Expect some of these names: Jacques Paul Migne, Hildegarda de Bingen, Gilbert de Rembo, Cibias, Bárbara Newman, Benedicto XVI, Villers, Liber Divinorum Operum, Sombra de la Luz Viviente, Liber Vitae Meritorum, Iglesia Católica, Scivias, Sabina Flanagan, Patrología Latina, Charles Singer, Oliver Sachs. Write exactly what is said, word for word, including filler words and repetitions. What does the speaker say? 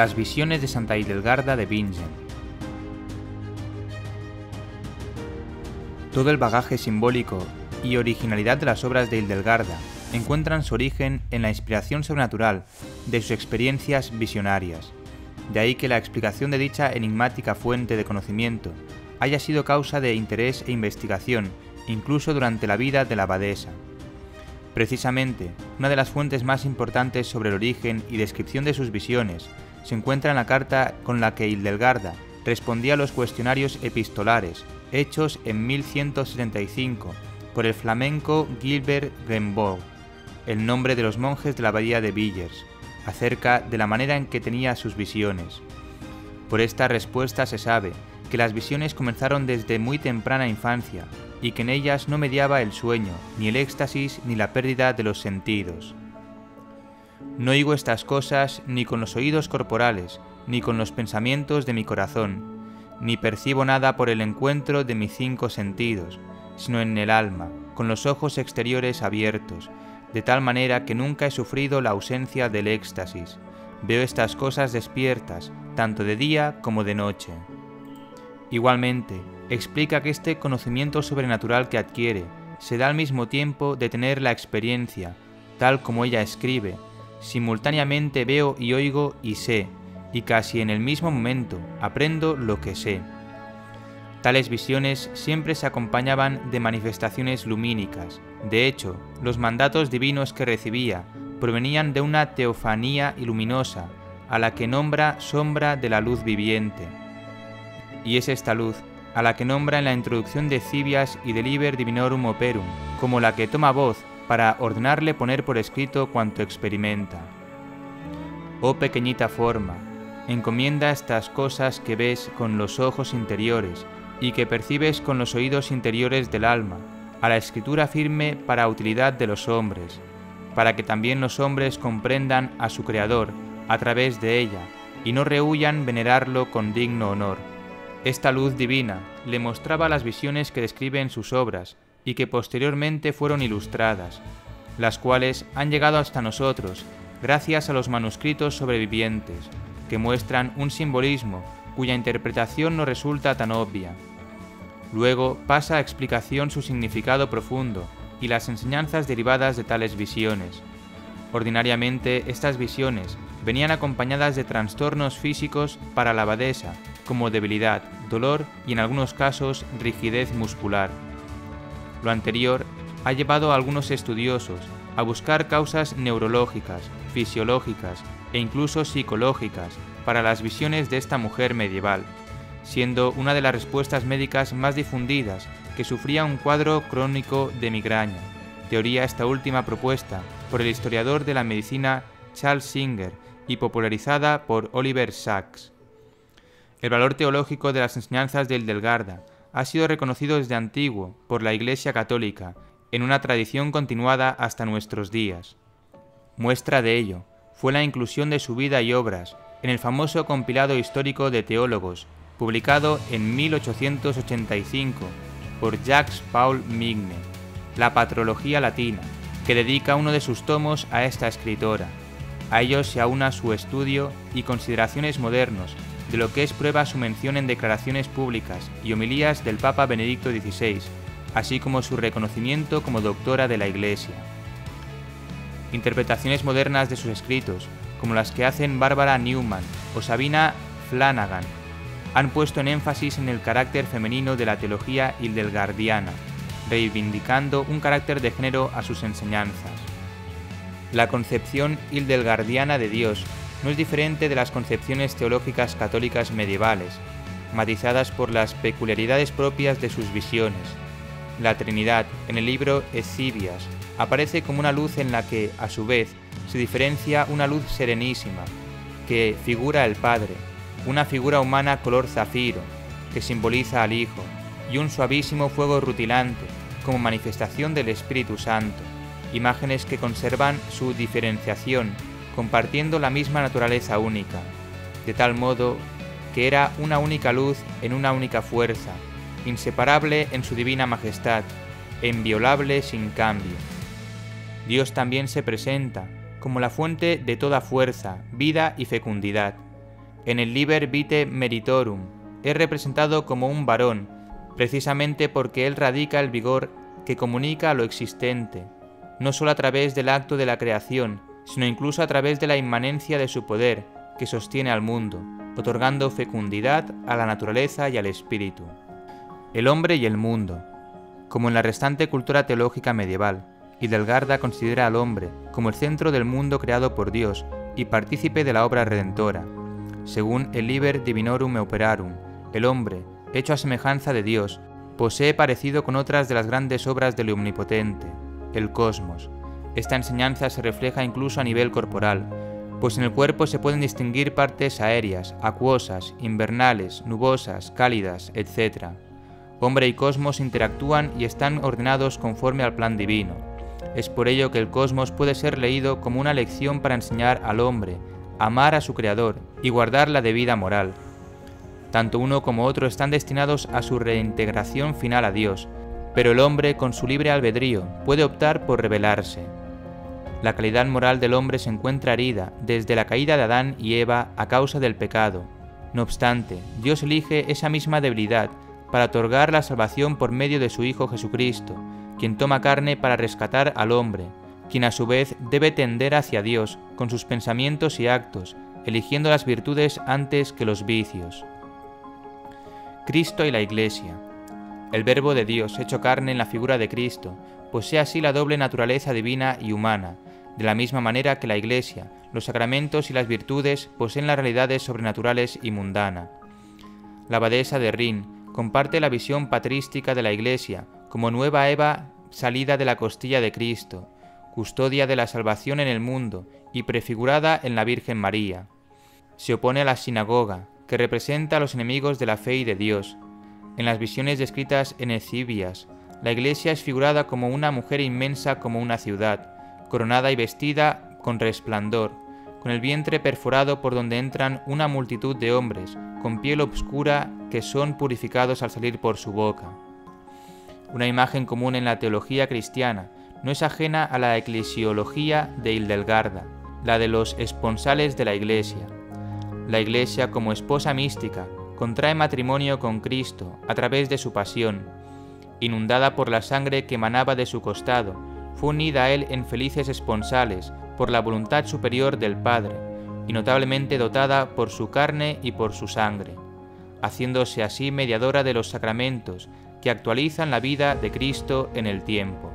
Las visiones de Santa Hildegarda de Bingen. Todo el bagaje simbólico y originalidad de las obras de Hildegarda encuentran su origen en la inspiración sobrenatural de sus experiencias visionarias. De ahí que la explicación de dicha enigmática fuente de conocimiento haya sido causa de interés e investigación, incluso durante la vida de la abadesa. Precisamente, una de las fuentes más importantes sobre el origen y descripción de sus visiones se encuentra en la carta con la que Hildegarda respondía a los cuestionarios epistolares hechos en mil ciento setenta y cinco por el flamenco Gilbert de Rembo, el nombre de los monjes de la abadía de Villers, acerca de la manera en que tenía sus visiones. Por esta respuesta se sabe que las visiones comenzaron desde muy temprana infancia y que en ellas no mediaba el sueño, ni el éxtasis, ni la pérdida de los sentidos. No oigo estas cosas ni con los oídos corporales, ni con los pensamientos de mi corazón, ni percibo nada por el encuentro de mis cinco sentidos, sino en el alma, con los ojos exteriores abiertos, de tal manera que nunca he sufrido la ausencia del éxtasis. Veo estas cosas despiertas, tanto de día como de noche. Igualmente, explica que este conocimiento sobrenatural que adquiere se da al mismo tiempo de tener la experiencia, tal como ella escribe: simultáneamente veo y oigo y sé, y casi en el mismo momento aprendo lo que sé. Tales visiones siempre se acompañaban de manifestaciones lumínicas. De hecho, los mandatos divinos que recibía provenían de una teofanía iluminosa, a la que nombra Sombra de la Luz Viviente. Y es esta luz a la que nombra en la introducción de Cibias y de Liber Divinorum Operum, como la que toma voz para ordenarle poner por escrito cuanto experimenta. Oh pequeñita forma, encomienda estas cosas que ves con los ojos interiores y que percibes con los oídos interiores del alma, a la escritura firme para utilidad de los hombres, para que también los hombres comprendan a su Creador a través de ella y no rehuyan venerarlo con digno honor. Esta luz divina le mostraba las visiones que describe en sus obras y que posteriormente fueron ilustradas, las cuales han llegado hasta nosotros gracias a los manuscritos sobrevivientes, que muestran un simbolismo cuya interpretación no resulta tan obvia. Luego pasa a explicación su significado profundo y las enseñanzas derivadas de tales visiones. Ordinariamente, estas visiones venían acompañadas de trastornos físicos para la abadesa, como debilidad, dolor y en algunos casos rigidez muscular. Lo anterior ha llevado a algunos estudiosos a buscar causas neurológicas, fisiológicas e incluso psicológicas para las visiones de esta mujer medieval, siendo una de las respuestas médicas más difundidas que sufría un cuadro crónico de migraña, teoría esta última propuesta por el historiador de la medicina Charles Singer y popularizada por Oliver Sachs. El valor teológico de las enseñanzas de Hildegarda ha sido reconocido desde antiguo por la Iglesia Católica en una tradición continuada hasta nuestros días. Muestra de ello fue la inclusión de su vida y obras en el famoso compilado histórico de teólogos, publicado en mil ochocientos ochenta y cinco por Jacques Paul Migne, la Patrología Latina, que dedica uno de sus tomos a esta escritora. A ello se aúna su estudio y consideraciones modernos, de lo que es prueba su mención en declaraciones públicas y homilías del Papa Benedicto dieciséis, así como su reconocimiento como doctora de la Iglesia. Interpretaciones modernas de sus escritos, como las que hacen Bárbara Newman o Sabina Flanagan, han puesto en énfasis en el carácter femenino de la teología hildegardiana, reivindicando un carácter de género a sus enseñanzas. La concepción hildegardiana de Dios no es diferente de las concepciones teológicas católicas medievales, matizadas por las peculiaridades propias de sus visiones. La Trinidad, en el libro Scivias, aparece como una luz en la que, a su vez, se diferencia una luz serenísima, que figura el Padre, una figura humana color zafiro, que simboliza al Hijo, y un suavísimo fuego rutilante, como manifestación del Espíritu Santo, imágenes que conservan su diferenciación, compartiendo la misma naturaleza única, de tal modo que era una única luz en una única fuerza, inseparable en su divina majestad, e inviolable sin cambio. Dios también se presenta como la fuente de toda fuerza, vida y fecundidad, En el Liber Vitae Meritorum es representado como un varón, precisamente porque él radica el vigor que comunica a lo existente, no solo a través del acto de la creación, sino incluso a través de la inmanencia de su poder, que sostiene al mundo, otorgando fecundidad a la naturaleza y al espíritu. El hombre y el mundo. Como en la restante cultura teológica medieval, Hildegarda considera al hombre como el centro del mundo creado por Dios y partícipe de la obra redentora. Según el Liber Divinorum Operum, el hombre, hecho a semejanza de Dios, posee parecido con otras de las grandes obras del Omnipotente, el cosmos. Esta enseñanza se refleja incluso a nivel corporal, pues en el cuerpo se pueden distinguir partes aéreas, acuosas, invernales, nubosas, cálidas, etcétera. Hombre y cosmos interactúan y están ordenados conforme al plan divino. Es por ello que el cosmos puede ser leído como una lección para enseñar al hombre, amar a su creador y guardar la debida moral. Tanto uno como otro están destinados a su reintegración final a Dios, pero el hombre, con su libre albedrío, puede optar por rebelarse. La calidad moral del hombre se encuentra herida desde la caída de Adán y Eva a causa del pecado. No obstante, Dios elige esa misma debilidad para otorgar la salvación por medio de su Hijo Jesucristo, quien toma carne para rescatar al hombre, quien a su vez debe tender hacia Dios con sus pensamientos y actos, eligiendo las virtudes antes que los vicios. Cristo y la Iglesia. El Verbo de Dios hecho carne en la figura de Cristo posee así la doble naturaleza divina y humana, de la misma manera que la Iglesia, los sacramentos y las virtudes poseen las realidades sobrenaturales y mundana. La abadesa de Rin comparte la visión patrística de la Iglesia como nueva Eva salida de la costilla de Cristo, custodia de la salvación en el mundo y prefigurada en la Virgen María. Se opone a la sinagoga, que representa a los enemigos de la fe y de Dios. En las visiones descritas en el Cibias, la Iglesia es figurada como una mujer inmensa como una ciudad, coronada y vestida con resplandor, con el vientre perforado por donde entran una multitud de hombres, con piel obscura que son purificados al salir por su boca. Una imagen común en la teología cristiana no es ajena a la eclesiología de Hildegarda, la de los esponsales de la Iglesia. La Iglesia, como esposa mística, contrae matrimonio con Cristo a través de su pasión. Inundada por la sangre que emanaba de su costado, fue unida a él en felices esponsales por la voluntad superior del Padre, y notablemente dotada por su carne y por su sangre, haciéndose así mediadora de los sacramentos que actualizan la vida de Cristo en el tiempo.